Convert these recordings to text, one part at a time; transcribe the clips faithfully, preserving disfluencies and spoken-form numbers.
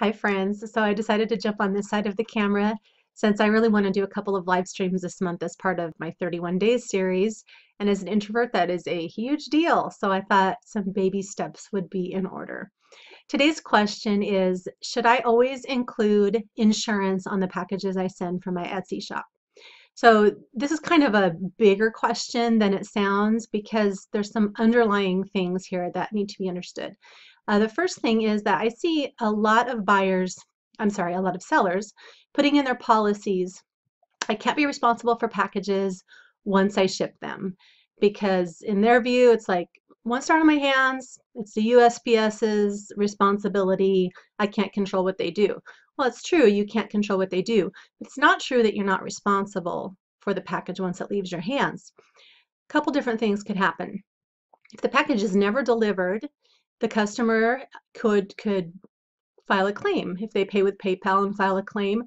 Hi friends, so I decided to jump on this side of the camera since I really want to do a couple of live streams this month as part of my thirty-one days series, and as an introvert that is a huge deal, so I thought some baby steps would be in order. Today's question is, should I always include insurance on the packages I send from my Etsy shop? So this is kind of a bigger question than it sounds because there's some underlying things here that need to be understood. Uh, the first thing is that I see a lot of buyers, I'm sorry, a lot of sellers putting in their policies, I can't be responsible for packages once I ship them, because in their view, it's like, once they're out of my hands, it's the U S P S's responsibility, I can't control what they do. Well, it's true, you can't control what they do, but it's not true that you're not responsible for the package once it leaves your hands. A couple different things could happen. If the package is never delivered, the customer could could file a claim. If they pay with PayPal and file a claim,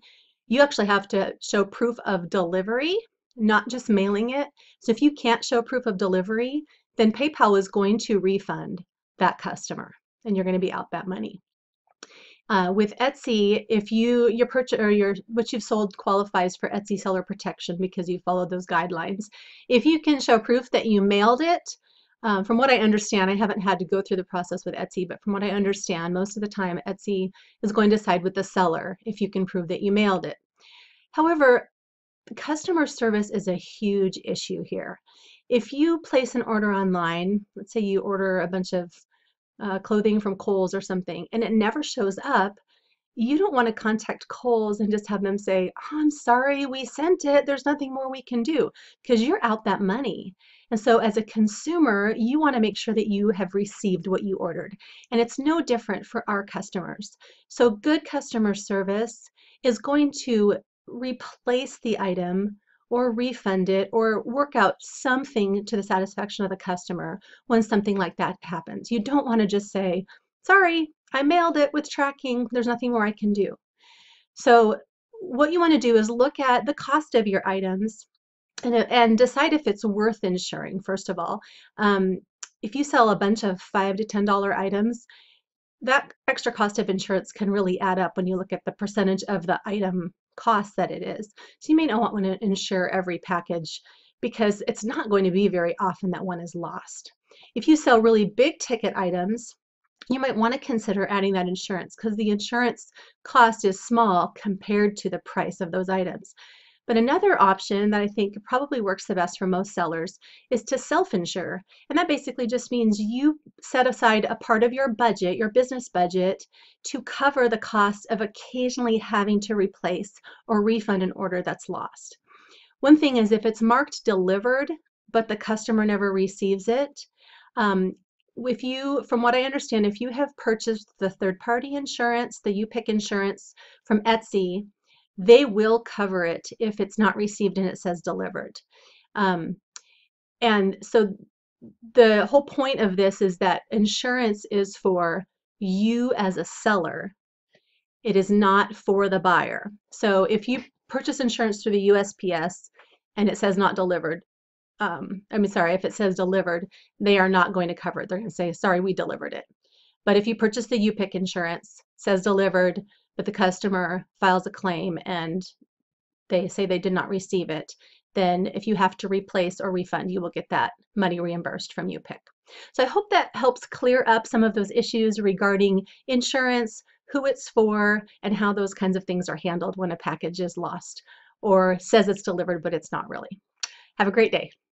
you actually have to show proof of delivery, not just mailing it. So if you can't show proof of delivery, then PayPal is going to refund that customer and you're going to be out that money. Uh, with Etsy, if you your purchase or your what you've sold qualifies for Etsy seller protection because you followed those guidelines, if you can show proof that you mailed it, Um, from what I understand, I haven't had to go through the process with Etsy, but from what I understand, most of the time Etsy is going to side with the seller if you can prove that you mailed it. However, customer service is a huge issue here. If you place an order online, let's say you order a bunch of uh, clothing from Kohl's or something, and it never shows up, you don't want to contact Kohl's and just have them say, oh, I'm sorry, we sent it, there's nothing more we can do, because you're out that money. And so as a consumer, you want to make sure that you have received what you ordered. And it's no different for our customers. So good customer service is going to replace the item or refund it or work out something to the satisfaction of the customer when something like that happens. You don't want to just say, sorry, I mailed it with tracking, there's nothing more I can do. So what you want to do is look at the cost of your items and, and decide if it's worth insuring, first of all. Um, if you sell a bunch of five to ten dollar items, that extra cost of insurance can really add up when you look at the percentage of the item cost that it is. So you may not want to insure every package because it's not going to be very often that one is lost. If you sell really big ticket items, you might want to consider adding that insurance because the insurance cost is small compared to the price of those items. But another option that I think probably works the best for most sellers is to self-insure. And that basically just means you set aside a part of your budget, your business budget, to cover the cost of occasionally having to replace or refund an order that's lost. One thing is if it's marked delivered, but the customer never receives it, um, If you, from what I understand, if you have purchased the third-party insurance, the U P I C insurance from Etsy, they will cover it if it's not received and it says delivered. Um, and so the whole point of this is that insurance is for you as a seller. It is not for the buyer. So if you purchase insurance through the U S P S and it says not delivered, Um, I mean, sorry, if it says delivered, they are not going to cover it. They're going to say, sorry, we delivered it. But if you purchase the U P I C insurance, says delivered, but the customer files a claim and they say they did not receive it, then if you have to replace or refund, you will get that money reimbursed from U P I C. So I hope that helps clear up some of those issues regarding insurance, who it's for, and how those kinds of things are handled when a package is lost or says it's delivered, but it's not really. Have a great day.